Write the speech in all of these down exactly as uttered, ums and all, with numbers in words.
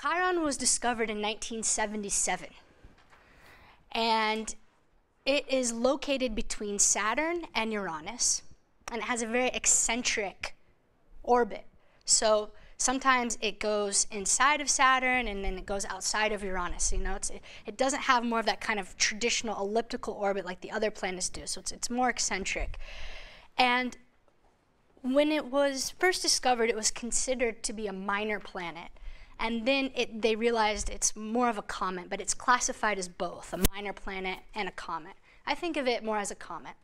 Chiron was discovered in nineteen seventy-seven, and it is located between Saturn and Uranus, and it has a very eccentric orbit. So sometimes it goes inside of Saturn, and then it goes outside of Uranus. You know, it's, it, it doesn't have more of that kind of traditional elliptical orbit like the other planets do, so it's, it's more eccentric. And when it was first discovered, it was considered to be a minor planet. And then it, they realized it's more of a comet, but it's classified as both, a minor planet and a comet. I think of it more as a comet.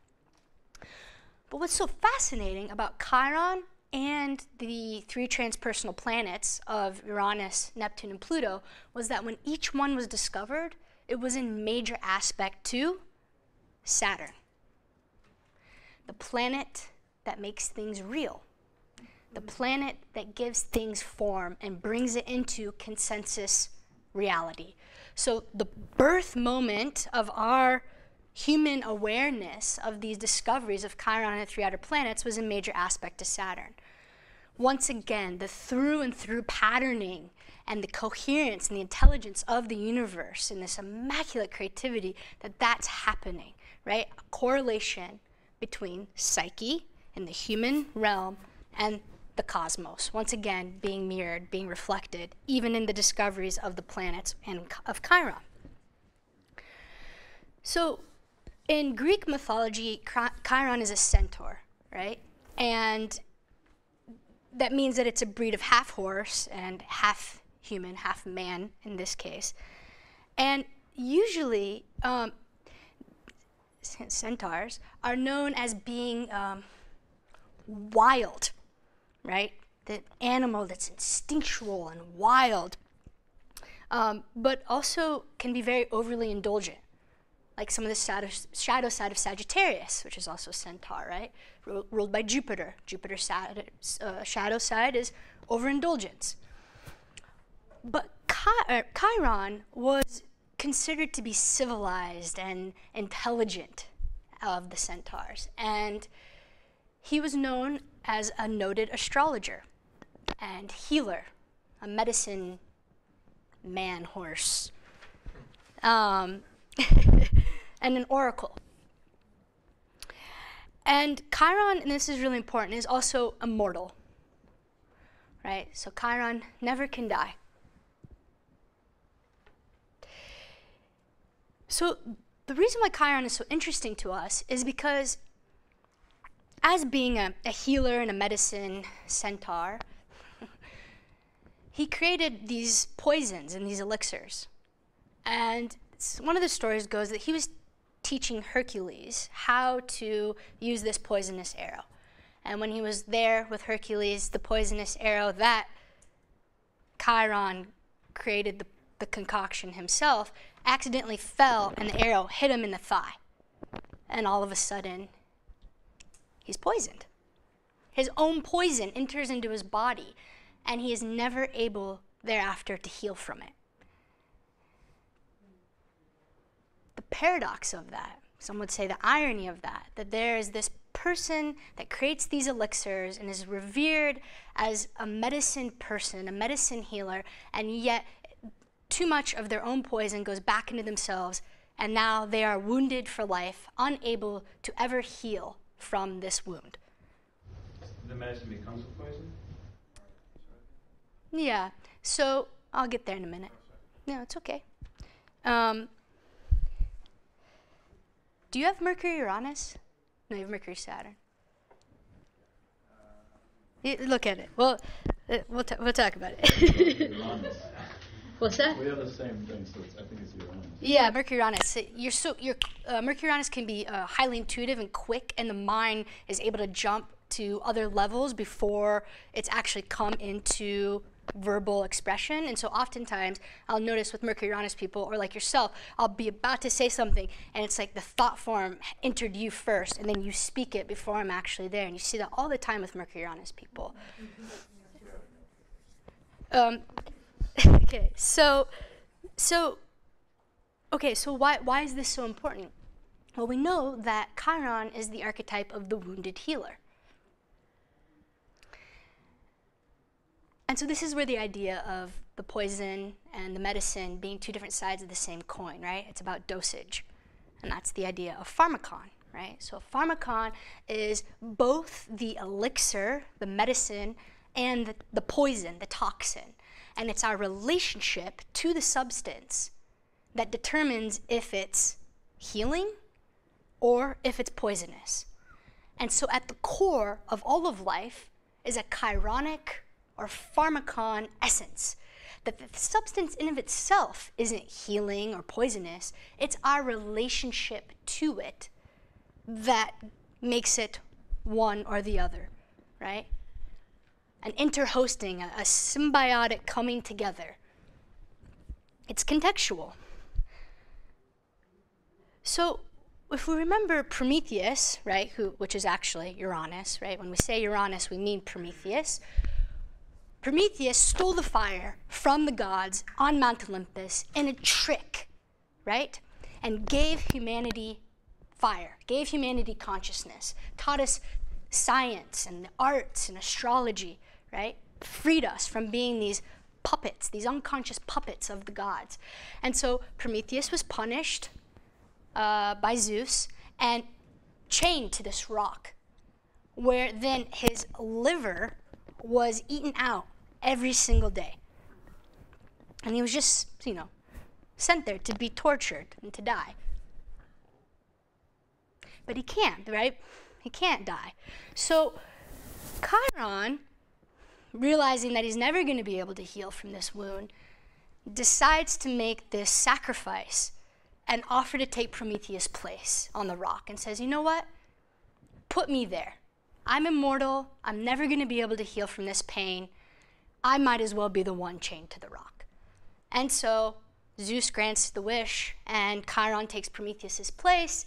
But what's so fascinating about Chiron and the three transpersonal planets of Uranus, Neptune, and Pluto was that when each one was discovered, it was in major aspect to Saturn, the planet that makes things real, the planet that gives things form and brings it into consensus reality. So the birth moment of our human awareness of these discoveries of Chiron and the three outer planets was a major aspect to Saturn. Once again, the through and through patterning and the coherence and the intelligence of the universe and this immaculate creativity that that's happening, right? A correlation between psyche and the human realm and the cosmos, once again being mirrored, being reflected, even in the discoveries of the planets and of Chiron. So in Greek mythology, Chiron is a centaur, right? And that means that it's a breed of half horse and half human, half man in this case. And usually um, centaurs are known as being um, wild, right? The animal that's instinctual and wild, um, but also can be very overly indulgent, like some of the shadow, shadow side of Sagittarius, which is also centaur, right? Ru ruled by Jupiter. Jupiter's uh, shadow side is overindulgence. But Chi er, Chiron was considered to be civilized and intelligent of the centaurs, and he was known as a noted astrologer and healer, a medicine man horse, um, and an oracle. And Chiron, and this is really important, is also immortal, right? So Chiron never can die. So the reason why Chiron is so interesting to us is because as being a, a healer and a medicine centaur, he created these poisons and these elixirs. And one of the stories goes that he was teaching Hercules how to use this poisonous arrow. And when he was there with Hercules, the poisonous arrow that Chiron created the, the concoction himself accidentally fell, and the arrow hit him in the thigh. And all of a sudden, he's poisoned. His own poison enters into his body, and he is never able thereafter to heal from it. The paradox of that, some would say the irony of that, that there is this person that creates these elixirs and is revered as a medicine person, a medicine healer, and yet too much of their own poison goes back into themselves, and now they are wounded for life, unable to ever heal from this wound. The medicine becomes a poison? Yeah, so I'll get there in a minute. No, it's okay. Um, do you have Mercury Uranus? No, you have Mercury Saturn. You look at it. Well, uh, we'll, we'll talk about it. What's that? We have the same thing, so it's, I think it's Uranus. Yeah, Mercury Uranus. You're so, you're, uh, Mercury Uranus can be uh, highly intuitive and quick, and the mind is able to jump to other levels before it's actually come into verbal expression. And so oftentimes, I'll notice with Mercury Uranus people, or like yourself, I'll be about to say something, and it's like the thought form entered you first, and then you speak it before I'm actually there. And you see that all the time with Mercury Uranus people. Um, okay, so, so, okay, so why, why is this so important? Well, we know that Chiron is the archetype of the wounded healer. And so this is where the idea of the poison and the medicine being two different sides of the same coin, right? It's about dosage. And that's the idea of pharmacon, right? So pharmacon is both the elixir, the medicine, and the, the poison, the toxin. And it's our relationship to the substance that determines if it's healing or if it's poisonous. And so at the core of all of life is a chironic or pharmacon essence, that the substance in and of itself isn't healing or poisonous, it's our relationship to it that makes it one or the other, right? An interhosting, a, a symbiotic coming together. It's contextual. So if we remember Prometheus, right, who, which is actually Uranus, right? When we say Uranus, we mean Prometheus. Prometheus stole the fire from the gods on Mount Olympus in a trick, right? And gave humanity fire, gave humanity consciousness, taught us science and the arts and astrology, right? Freed us from being these puppets, these unconscious puppets of the gods. And so Prometheus was punished uh, by Zeus and chained to this rock, where then his liver was eaten out every single day. And he was just, you know, sent there to be tortured and to die. But he can't, right? He can't die. So Chiron, realizing that he's never going to be able to heal from this wound, decides to make this sacrifice and offer to take Prometheus' place on the rock and says, you know what? Put me there. I'm immortal. I'm never going to be able to heal from this pain. I might as well be the one chained to the rock. And so Zeus grants the wish, and Chiron takes Prometheus' place.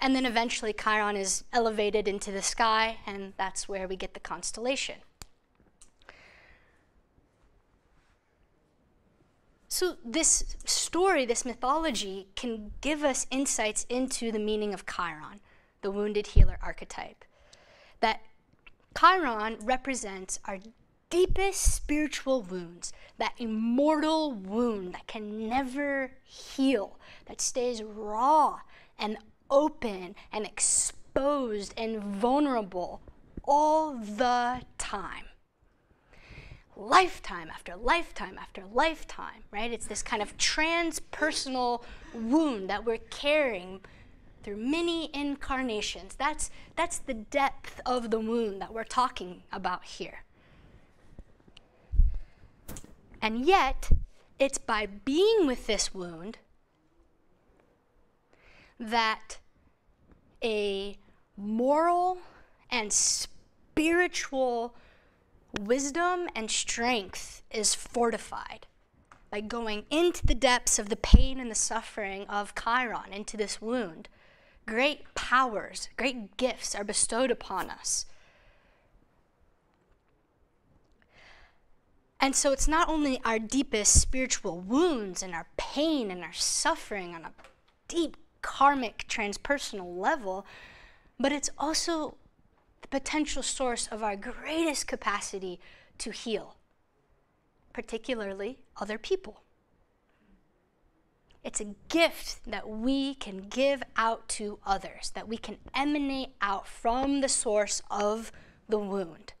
And then eventually Chiron is elevated into the sky, and that's where we get the constellation. So this story, this mythology, can give us insights into the meaning of Chiron, the wounded healer archetype. That Chiron represents our deepest spiritual wounds, that immortal wound that can never heal, that stays raw and open and exposed and vulnerable all the time. Lifetime after lifetime after lifetime, right? It's this kind of transpersonal wound that we're carrying through many incarnations. That's, that's the depth of the wound that we're talking about here. And yet, it's by being with this wound that a moral and spiritual wisdom and strength is fortified. By going into the depths of the pain and the suffering of Chiron, into this wound, great powers, great gifts are bestowed upon us. And so it's not only our deepest spiritual wounds and our pain and our suffering on a deep karmic transpersonal level, but it's also the potential source of our greatest capacity to heal, particularly other people. It's a gift that we can give out to others, that we can emanate out from the source of the wound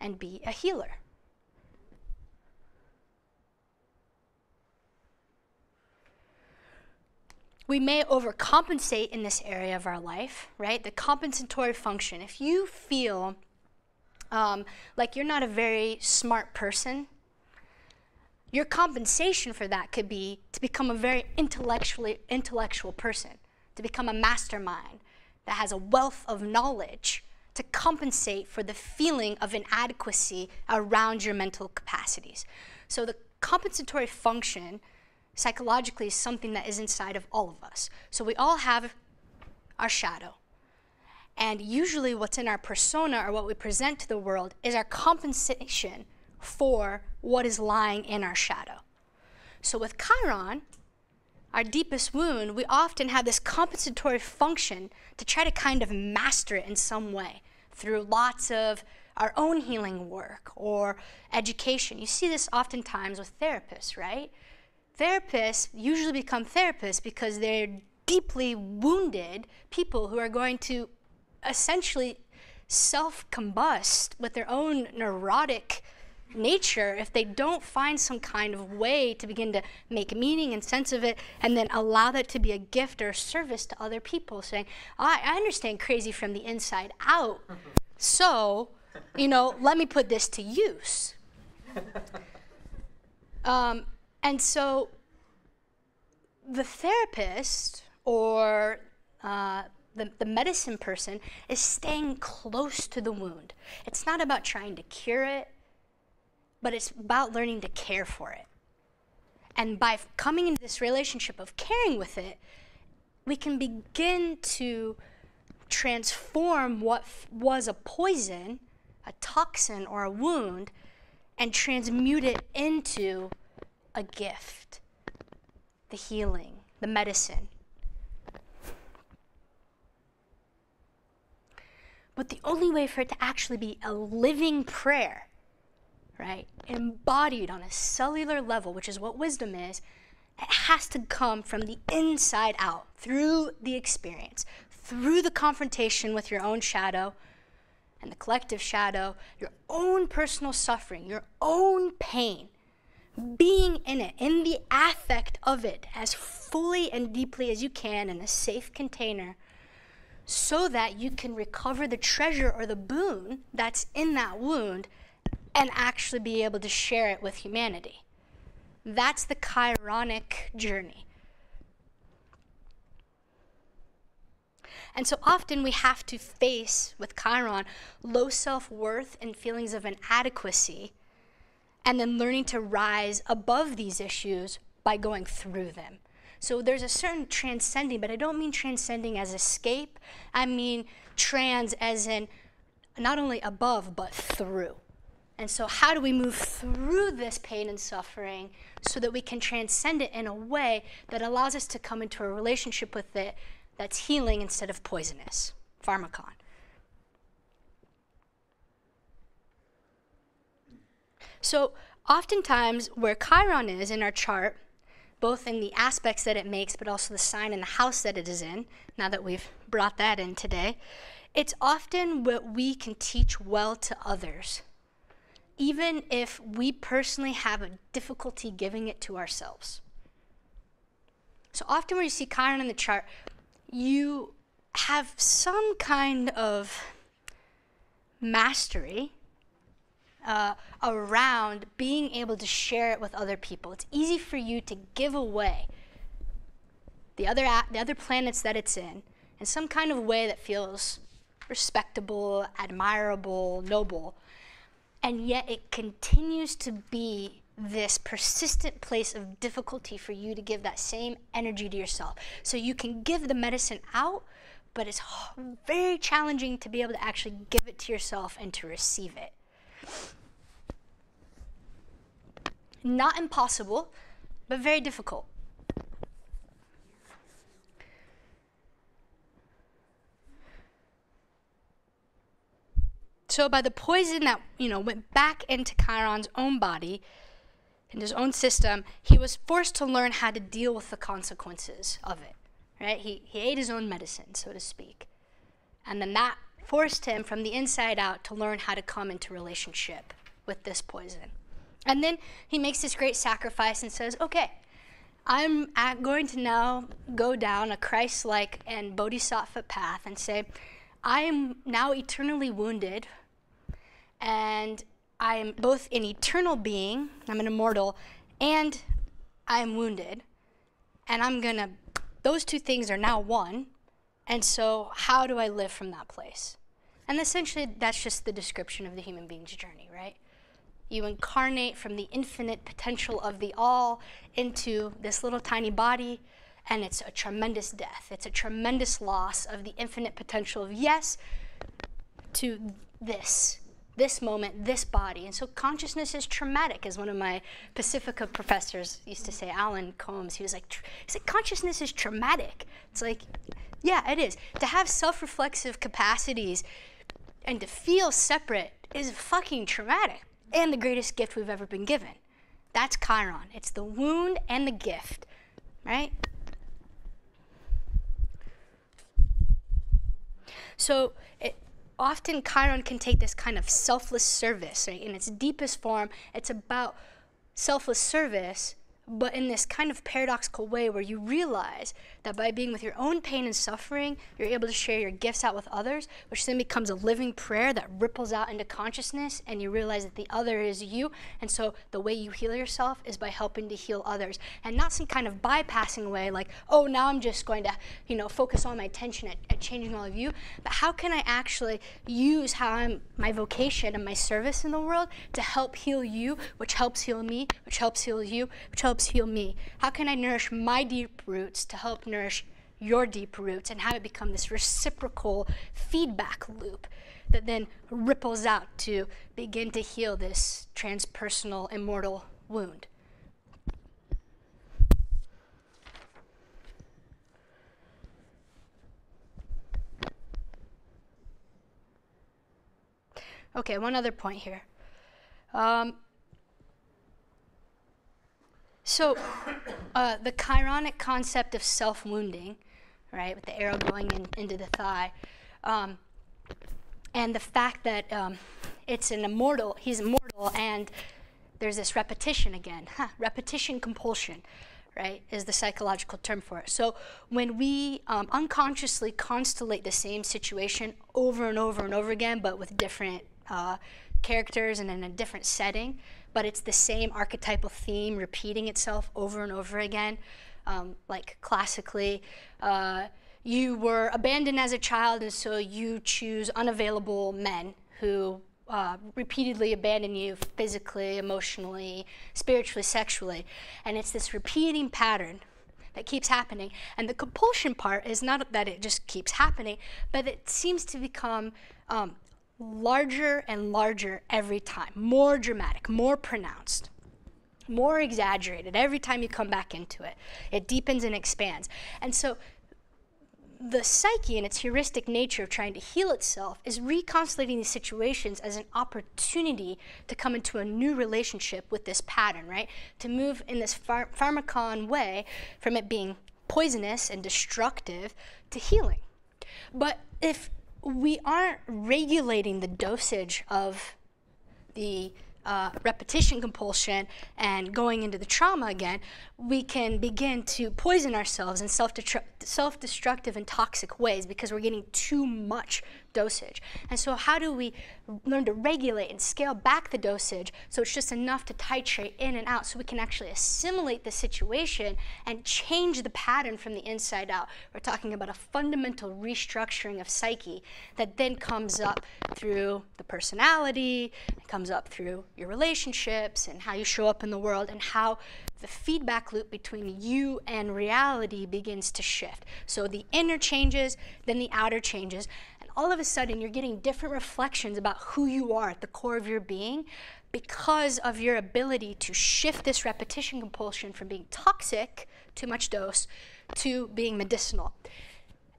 and be a healer. We may overcompensate in this area of our life, right? The compensatory function. If you feel um, like you're not a very smart person, your compensation for that could be to become a very intellectually intellectual person, to become a mastermind that has a wealth of knowledge to compensate for the feeling of inadequacy around your mental capacities. So the compensatory function psychologically is something that is inside of all of us. So we all have our shadow. And usually what's in our persona or what we present to the world is our compensation for what is lying in our shadow. So with Chiron, our deepest wound, we often have this compensatory function to try to kind of master it in some way through lots of our own healing work or education. You see this oftentimes with therapists, right? Therapists usually become therapists because they're deeply wounded people who are going to essentially self-combust with their own neurotic nature if they don't find some kind of way to begin to make meaning and sense of it, and then allow that to be a gift or a service to other people, saying, I, I understand crazy from the inside out, so, you know, let me put this to use. Um, and so the therapist or uh, The, the medicine person is staying close to the wound. It's not about trying to cure it, but it's about learning to care for it. And by coming into this relationship of caring with it, we can begin to transform what f was a poison, a toxin, or a wound, and transmute it into a gift, the healing, the medicine. But the only way for it to actually be a living prayer, right, embodied on a cellular level, which is what wisdom is, it has to come from the inside out, through the experience, through the confrontation with your own shadow and the collective shadow, your own personal suffering, your own pain, being in it, in the affect of it, as fully and deeply as you can in a safe container, so that you can recover the treasure or the boon that's in that wound and actually be able to share it with humanity. That's the Chironic journey. And so often we have to face, with Chiron, low self-worth and feelings of inadequacy, and then learning to rise above these issues by going through them. So there's a certain transcending, but I don't mean transcending as escape. I mean trans as in not only above, but through. And so how do we move through this pain and suffering so that we can transcend it in a way that allows us to come into a relationship with it that's healing instead of poisonous, pharmacon. So oftentimes where Chiron is in our chart, both in the aspects that it makes, but also the sign and the house that it is in, now that we've brought that in today, it's often what we can teach well to others, even if we personally have a difficulty giving it to ourselves. So often when you see Chiron in the chart, you have some kind of mastery Uh, around being able to share it with other people. It's easy for you to give away the other, the other planets that it's in in some kind of way that feels respectable, admirable, noble, and yet it continues to be this persistent place of difficulty for you to give that same energy to yourself. So you can give the medicine out, but it's very challenging to be able to actually give it to yourself and to receive it. Not impossible, but very difficult. So by the poison that, you know, went back into Chiron's own body and his own system, he was forced to learn how to deal with the consequences of it, right? He, he ate his own medicine, so to speak. And then that forced him from the inside out to learn how to come into relationship with this poison. And then he makes this great sacrifice and says, okay, I'm going to now go down a Christ-like and bodhisattva path and say, I am now eternally wounded, and I am both an eternal being, I'm an immortal, and I am wounded, and I'm gonna, those two things are now one, and so how do I live from that place? And essentially, that's just the description of the human being's journey, right? You incarnate from the infinite potential of the all into this little tiny body, and it's a tremendous death. It's a tremendous loss of the infinite potential of yes to this, this moment, this body. And so consciousness is traumatic, as one of my Pacifica professors used to say, Alan Combs. He was like, he said, consciousness is traumatic. It's like, yeah, it is. To have self-reflexive capacities and to feel separate is fucking traumatic and the greatest gift we've ever been given. That's Chiron. It's the wound and the gift, right? So it, often Chiron can take this kind of selfless service, right? In its deepest form, it's about selfless service, but in this kind of paradoxical way where you realize that by being with your own pain and suffering, you're able to share your gifts out with others, which then becomes a living prayer that ripples out into consciousness, and you realize that the other is you. And so the way you heal yourself is by helping to heal others, and not some kind of bypassing way like, oh, now I'm just going to, you know, focus all my attention at, at changing all of you. But how can I actually use how I'm, my vocation and my service in the world to help heal you, which helps heal me, which helps heal you, which helps helps heal me? How can I nourish my deep roots to help nourish your deep roots and have it become this reciprocal feedback loop that then ripples out to begin to heal this transpersonal immortal wound? Okay, one other point here. Um, So uh, the Chironic concept of self-wounding, right, with the arrow going in, into the thigh, um, and the fact that um, it's an immortal, he's immortal, and there's this repetition again. Huh, repetition compulsion, right, is the psychological term for it. So when we um, unconsciously constellate the same situation over and over and over again, but with different uh, characters and in a different setting, but it's the same archetypal theme repeating itself over and over again. Um, like classically, uh, you were abandoned as a child, and so you choose unavailable men who uh, repeatedly abandon you physically, emotionally, spiritually, sexually. And it's this repeating pattern that keeps happening. And the compulsion part is not that it just keeps happening, but it seems to become um, larger and larger every time, more dramatic, more pronounced, more exaggerated every time you come back into it. It deepens and expands. And so the psyche and its heuristic nature of trying to heal itself is reconstellating these situations as an opportunity to come into a new relationship with this pattern, right? To move in this phar pharmacon way from it being poisonous and destructive to healing. But if we aren't regulating the dosage of the uh, repetition compulsion and going into the trauma again, we can begin to poison ourselves in self-destructive and toxic ways because we're getting too much dosage. And so how do we learn to regulate and scale back the dosage so it's just enough to titrate in and out so we can actually assimilate the situation and change the pattern from the inside out? We're talking about a fundamental restructuring of psyche that then comes up through the personality, it comes up through your relationships and how you show up in the world, and how the feedback loop between you and reality begins to shift. So the inner changes, then the outer changes. And all of a sudden, you're getting different reflections about who you are at the core of your being because of your ability to shift this repetition compulsion from being toxic, too much dose, to being medicinal.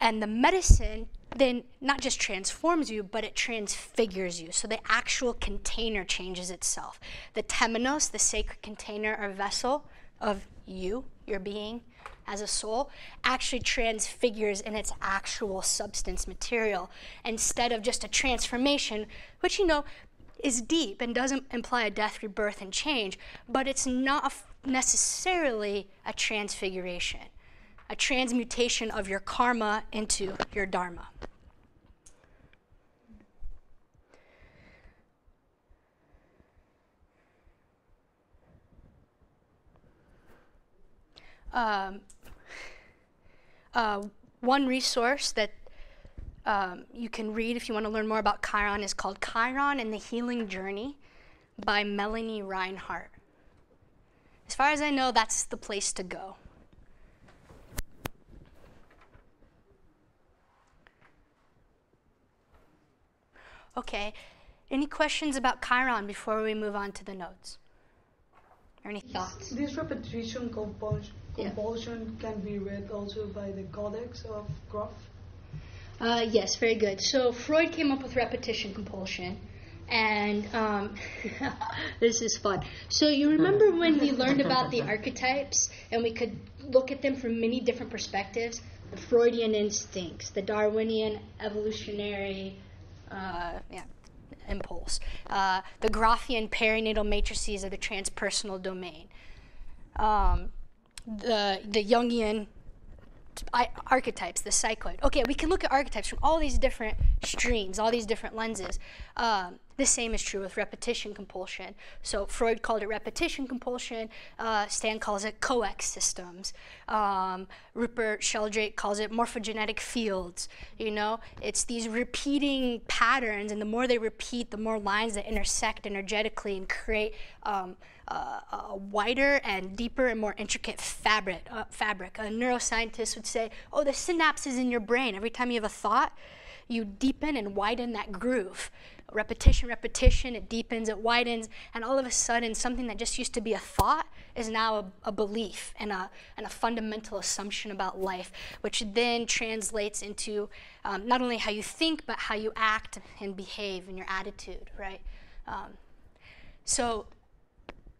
And the medicine then not just transforms you, but it transfigures you. So the actual container changes itself. The temenos, the sacred container or vessel of you, your being as a soul, actually transfigures in its actual substance material instead of just a transformation, which, you know, is deep and doesn't imply a death, rebirth, and change, but it's not a necessarily a transfiguration. A transmutation of your karma into your dharma. Um, uh, one resource that um, you can read if you want to learn more about Chiron is called Chiron and the Healing Journey by Melanie Reinhart. As far as I know, that's the place to go. Okay, any questions about Chiron before we move on to the nodes? Or any thoughts? This repetition compulsion, compulsion yeah. can be read also by the Codex of Groff? Uh, yes, very good. So Freud came up with repetition compulsion. And um, this is fun. So you remember when we learned about the archetypes and we could look at them from many different perspectives? The Freudian instincts, the Darwinian evolutionary uh, yeah, impulse, uh, the Graafian perinatal matrices of the transpersonal domain, um, the, the Jungian I, archetypes, the cycloid. Okay, we can look at archetypes from all these different streams, all these different lenses. Um, the same is true with repetition compulsion. So Freud called it repetition compulsion. Uh, Stan calls it coex systems. Um, Rupert Sheldrake calls it morphogenetic fields. You know, it's these repeating patterns, and the more they repeat, the more lines that intersect energetically and create um, Uh, a wider and deeper and more intricate fabric. Uh, fabric. A neuroscientist would say, oh, the synapses in your brain. Every time you have a thought, you deepen and widen that groove. Repetition, repetition, it deepens, it widens, and all of a sudden, something that just used to be a thought is now a, a belief and a, and a fundamental assumption about life, which then translates into um, not only how you think, but how you act and behave and your attitude, right? Um, so.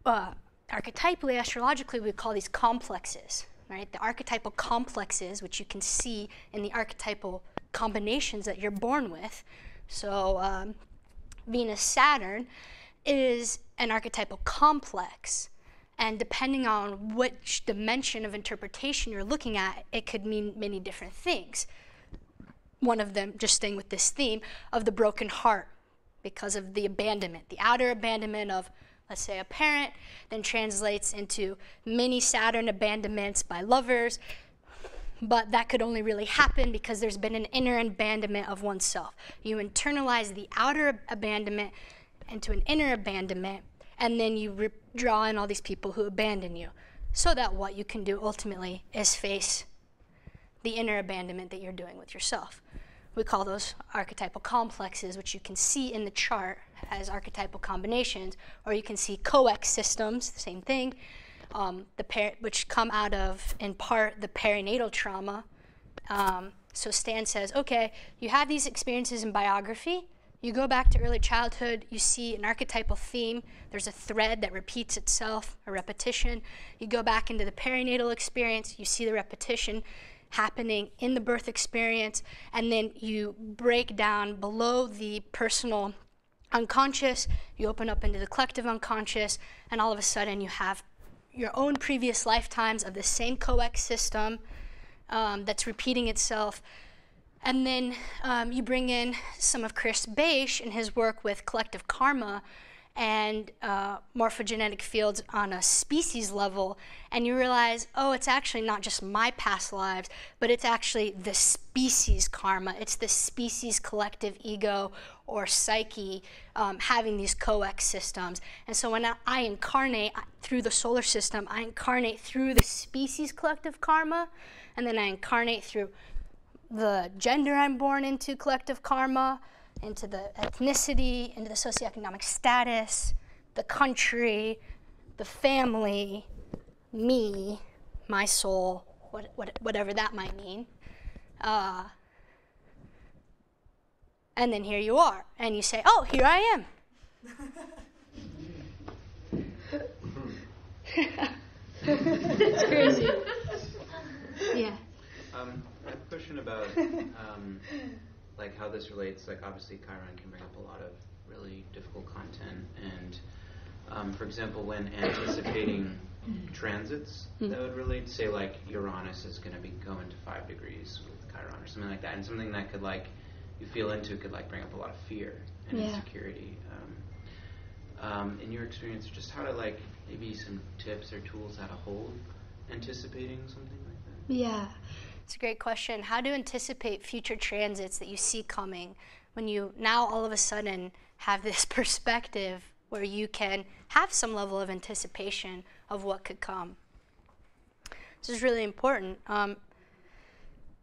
Uh, archetypally, astrologically, we call these complexes, right? The archetypal complexes, which you can see in the archetypal combinations that you're born with. So um, Venus-Saturn is an archetypal complex, and depending on which dimension of interpretation you're looking at, it could mean many different things. One of them, just staying with this theme, of the broken heart because of the abandonment, the outer abandonment of, let's say, a parent, then translates into many Saturn abandonments by lovers, but that could only really happen because there's been an inner abandonment of oneself. You internalize the outer abandonment into an inner abandonment, and then you draw in all these people who abandon you, so that what you can do ultimately is face the inner abandonment that you're doing with yourself. We call those archetypal complexes, which you can see in the chart as archetypal combinations, or you can see coex systems, the same thing, um, the par which come out of, in part, the perinatal trauma. Um, so Stan says, okay, you have these experiences in biography, you go back to early childhood, you see an archetypal theme, there's a thread that repeats itself, a repetition. You go back into the perinatal experience, you see the repetition happening in the birth experience, and then you break down below the personal unconscious, you open up into the collective unconscious, and all of a sudden you have your own previous lifetimes of the same coex system um, that's repeating itself. And then um, you bring in some of Chris Beche in his work with collective karma and uh, morphogenetic fields on a species level, and you realize, oh, it's actually not just my past lives, but it's actually the species karma. It's the species collective ego or psyche um, having these coex systems. And so when I, I incarnate through the solar system, I incarnate through the species collective karma, and then I incarnate through the gender I'm born into collective karma, into the ethnicity, into the socioeconomic status, the country, the family, me, my soul, what, what, whatever that might mean. Uh, and then here you are, and you say, oh, here I am. That's crazy. Yeah. Um, I have a question about... Um, like how this relates, like obviously Chiron can bring up a lot of really difficult content, and um, for example, when anticipating transits, mm. that would relate, say like Uranus is going to be going to five degrees with Chiron or something like that, and something that could like, you feel into could like bring up a lot of fear and yeah. insecurity. Um, um, in your experience, just how to like, maybe some tips or tools how to hold anticipating something like that? Yeah. It's a great question. How to anticipate future transits that you see coming when you now all of a sudden have this perspective where you can have some level of anticipation of what could come. This is really important. Um,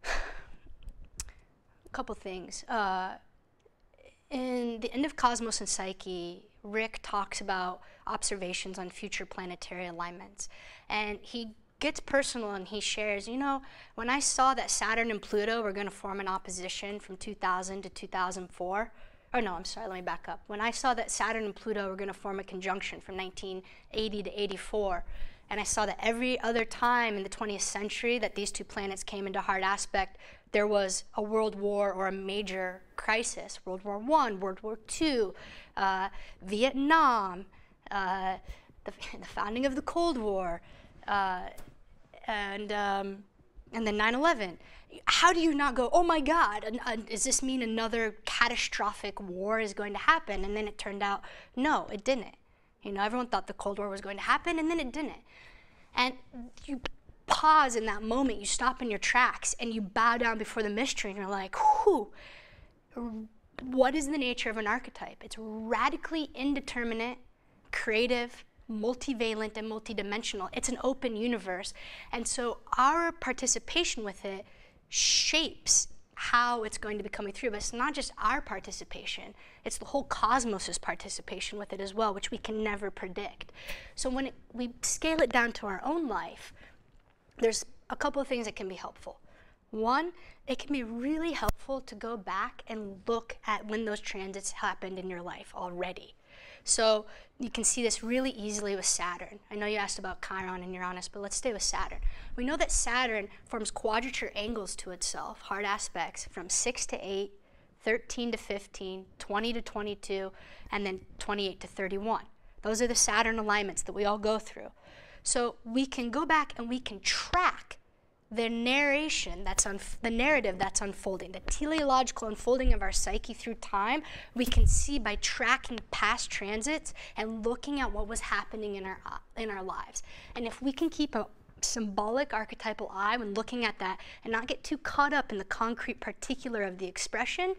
a couple things. Uh, in the end of Cosmos and Psyche, Rick talks about observations on future planetary alignments, and he gets personal and he shares, you know, when I saw that Saturn and Pluto were going to form an opposition from two thousand to two thousand four, or no, I'm sorry, let me back up. When I saw that Saturn and Pluto were going to form a conjunction from nineteen eighty to eighty-four, and I saw that every other time in the twentieth century that these two planets came into hard aspect, there was a world war or a major crisis, World War One, World War Two, uh, Vietnam, uh, the, the founding of the Cold War, uh, and, um, and then nine eleven. How do you not go, oh my God, an, uh, does this mean another catastrophic war is going to happen? And then it turned out, no, it didn't. You know, everyone thought the Cold War was going to happen, and then it didn't. And you pause in that moment, you stop in your tracks, and you bow down before the mystery, and you're like, whew, what is the nature of an archetype? It's radically indeterminate, creative, multivalent, and multidimensional. It's an open universe. And so our participation with it shapes how it's going to be coming through, but it's not just our participation, it's the whole cosmos's participation with it as well, which we can never predict. So when it, we scale it down to our own life, there's a couple of things that can be helpful. One, it can be really helpful to go back and look at when those transits happened in your life already. So you can see this really easily with Saturn. I know you asked about Chiron and Uranus, but let's stay with Saturn. We know that Saturn forms quadrature angles to itself, hard aspects, from six to eight, thirteen to fifteen, twenty to twenty-two, and then twenty-eight to thirty-one. Those are the Saturn alignments that we all go through. So we can go back and we can track the narration, that's unf the narrative that's unfolding, the teleological unfolding of our psyche through time, we can see by tracking past transits and looking at what was happening in our, in our lives. And if we can keep a symbolic archetypal eye when looking at that and not get too caught up in the concrete particular of the expression,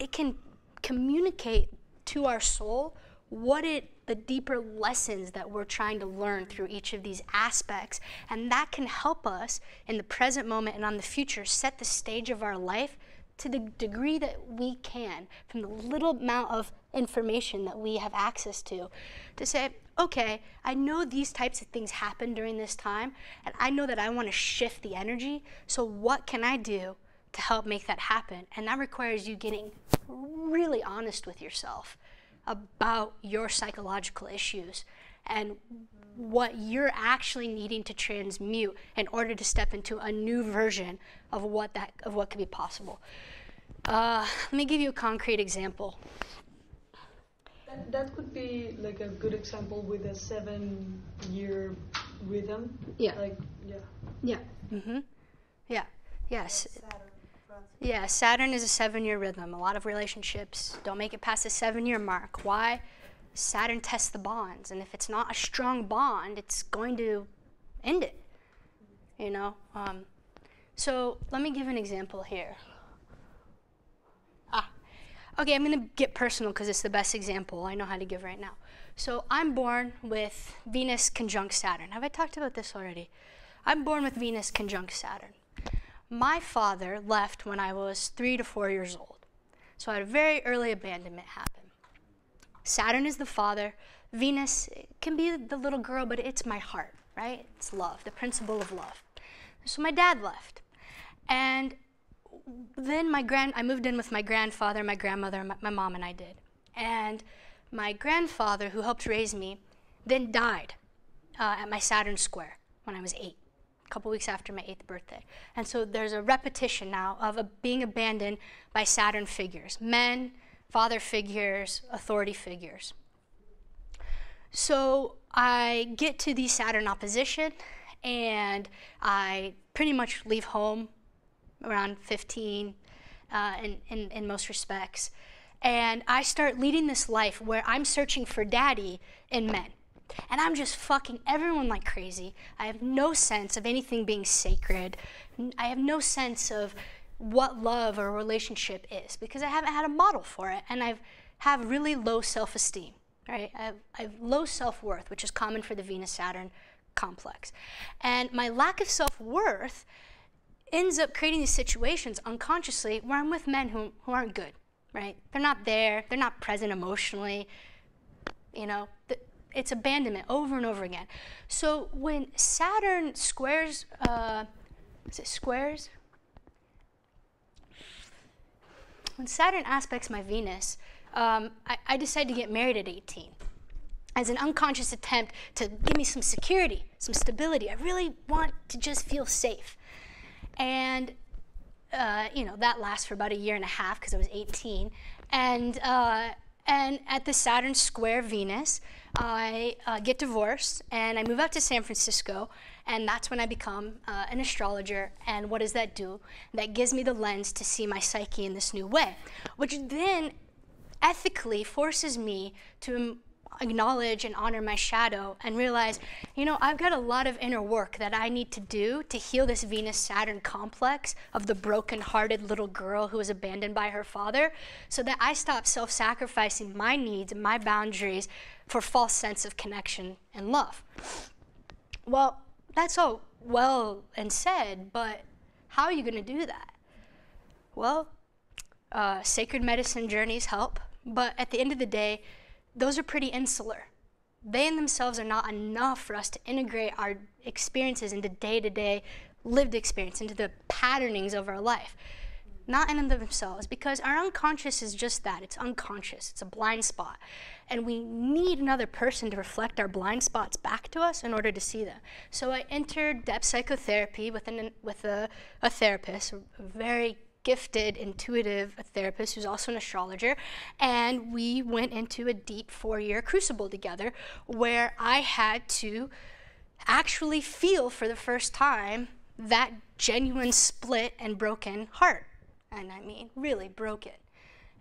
it can communicate to our soul what it the deeper lessons that we're trying to learn through each of these aspects. And that can help us in the present moment and on the future set the stage of our life to the degree that we can, from the little amount of information that we have access to, to say, okay, I know these types of things happen during this time, and I know that I want to shift the energy, so what can I do to help make that happen? And that requires you getting really honest with yourself about your psychological issues and what you're actually needing to transmute in order to step into a new version of what that of what could be possible. Uh, let me give you a concrete example. That, that could be like a good example with a seven-year rhythm. Yeah. Like yeah. Yeah. Mm-hmm. Yeah. Yes. Yeah, Saturn is a seven-year rhythm. A lot of relationships don't make it past the seven-year mark. Why? Saturn tests the bonds, and if it's not a strong bond, it's going to end it, you know? Um, so let me give an example here. Ah, okay, I'm going to get personal because it's the best example I know how to give right now. So I'm born with Venus conjunct Saturn. Have I talked about this already? I'm born with Venus conjunct Saturn. My father left when I was three to four years old, so I had a very early abandonment happen. Saturn is the father. Venus can be the little girl, but it's my heart, right? It's love, the principle of love. So my dad left, and then my grand I moved in with my grandfather, my grandmother, my, my mom, and I did. And my grandfather, who helped raise me, then died uh, at my Saturn square when I was eight. Couple weeks after my eighth birthday. And so there's a repetition now of a being abandoned by Saturn figures, men, father figures, authority figures. So I get to the Saturn opposition, and I pretty much leave home around fifteen uh, in, in, in most respects. And I start leading this life where I'm searching for daddy in men. And I'm just fucking everyone like crazy. I have no sense of anything being sacred. I have no sense of what love or relationship is because I haven't had a model for it. And I have really low self-esteem, right? I have, I have low self-worth, which is common for the Venus-Saturn complex. And my lack of self-worth ends up creating these situations unconsciously where I'm with men who, who aren't good, right? They're not there. They're not present emotionally, you know. The, it's abandonment over and over again. So when Saturn squares, uh, is it squares? When Saturn aspects my Venus, um, I, I decide to get married at eighteen as an unconscious attempt to give me some security, some stability. I really want to just feel safe. And uh, you know, that lasts for about a year and a half because I was eighteen. And uh, and at the Saturn square Venus, I uh, get divorced and I move out to San Francisco. And that's when I become uh, an astrologer. And what does that do? That gives me the lens to see my psyche in this new way, which then ethically forces me to acknowledge and honor my shadow and realize, you know, I've got a lot of inner work that I need to do to heal this Venus-Saturn complex of the broken-hearted little girl who was abandoned by her father, so that I stop self-sacrificing my needs and my boundaries for false sense of connection and love. Well, that's all well and said, but how are you going to do that? Well, uh, sacred medicine journeys help, but at the end of the day, those are pretty insular. They in themselves are not enough for us to integrate our experiences into day-to-day lived experience, into the patternings of our life. Not in and of themselves, because our unconscious is just that. It's unconscious. It's a blind spot. And we need another person to reflect our blind spots back to us in order to see them. So I entered depth psychotherapy with, an, with a, a therapist, a very gifted, intuitive therapist who's also an astrologer, and we went into a deep four-year crucible together where I had to actually feel for the first time that genuine split and broken heart. And I mean, really broke it.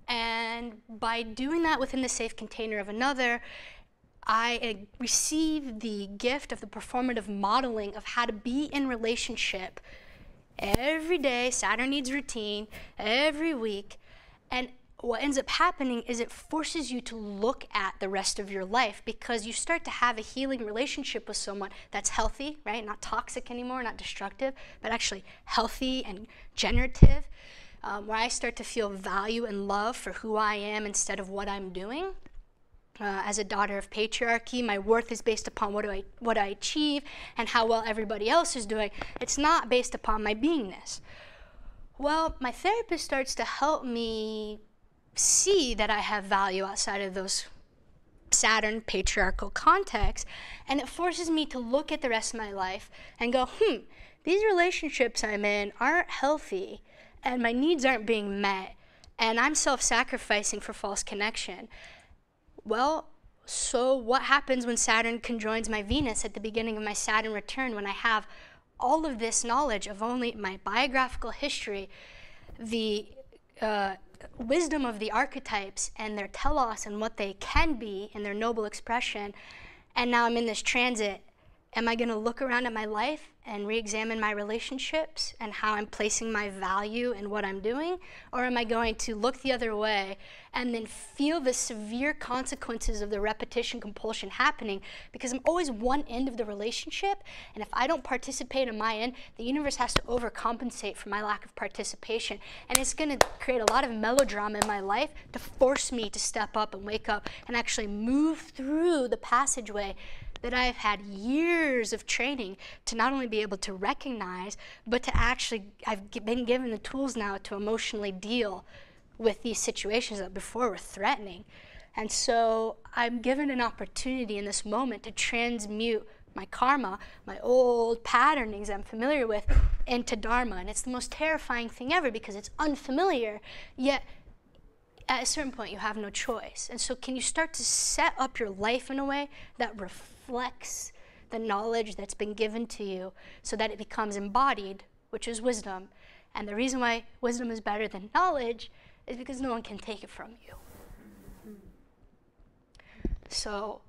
And by doing that within the safe container of another, I uh, received the gift of the performative modeling of how to be in relationship every day. Saturn needs routine, every week. And what ends up happening is it forces you to look at the rest of your life, because you start to have a healing relationship with someone that's healthy, right? Not toxic anymore, not destructive, but actually healthy and generative. Um, where I start to feel value and love for who I am instead of what I'm doing. Uh, as a daughter of patriarchy, my worth is based upon what do I, what I achieve and how well everybody else is doing. It's not based upon my beingness. Well, my therapist starts to help me see that I have value outside of those Saturn patriarchal contexts, and it forces me to look at the rest of my life and go, hmm, these relationships I'm in aren't healthy, and my needs aren't being met, and I'm self-sacrificing for false connection. Well, so what happens when Saturn conjoins my Venus at the beginning of my Saturn return, when I have all of this knowledge of only my biographical history, the uh, wisdom of the archetypes and their telos and what they can be and their noble expression, and now I'm in this transit? Am I going to look around at my life and re-examine my relationships and how I'm placing my value in what I'm doing? Or am I going to look the other way and then feel the severe consequences of the repetition compulsion happening? Because I'm always one end of the relationship, and if I don't participate in my end, the universe has to overcompensate for my lack of participation. And it's going to create a lot of melodrama in my life to force me to step up and wake up and actually move through the passageway that I've had years of training to not only be able to recognize, but to actually, I've been given the tools now to emotionally deal with these situations that before were threatening. And so I'm given an opportunity in this moment to transmute my karma, my old patternings I'm familiar with, into dharma. And it's the most terrifying thing ever, because it's unfamiliar, yet at a certain point you have no choice. And so can you start to set up your life in a way that reflects Reflects the knowledge that's been given to you, so that it becomes embodied, which is wisdom? And the reason why wisdom is better than knowledge is because no one can take it from you. So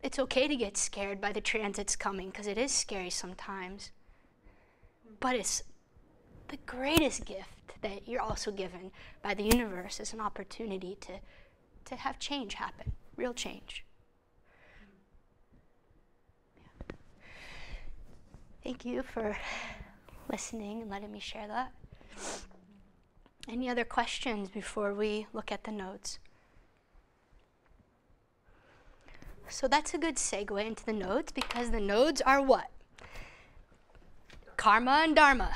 it's okay to get scared by the transits coming, because it is scary sometimes, but it's the greatest gift that you're also given by the universe is an opportunity to, to have change happen, real change. Thank you for listening and letting me share that. Any other questions before we look at the notes? So that's a good segue into the nodes, because the nodes are what? Karma and Dharma.